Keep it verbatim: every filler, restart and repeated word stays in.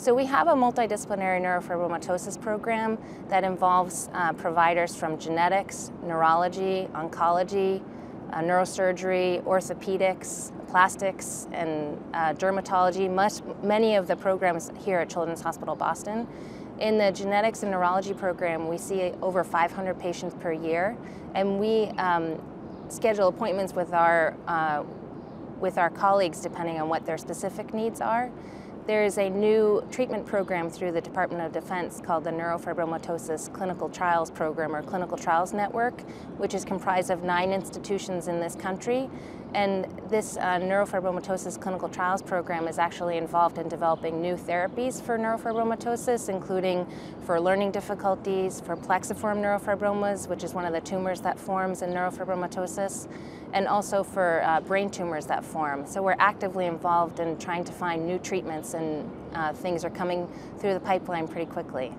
So we have a multidisciplinary neurofibromatosis program that involves uh, providers from genetics, neurology, oncology, uh, neurosurgery, orthopedics, plastics, and uh, dermatology, much, many of the programs here at Children's Hospital Boston. In the genetics and neurology program, we see over five hundred patients per year, and we um, schedule appointments with our, uh, with our colleagues depending on what their specific needs are. There is a new treatment program through the Department of Defense called the Neurofibromatosis Clinical Trials Program, or Clinical Trials Network, which is comprised of nine institutions in this country. And this uh, Neurofibromatosis Clinical Trials Program is actually involved in developing new therapies for neurofibromatosis, including for learning difficulties, for plexiform neurofibromas, which is one of the tumors that forms in neurofibromatosis, and also for uh, brain tumors that form. So we're actively involved in trying to find new treatments, and uh, things are coming through the pipeline pretty quickly.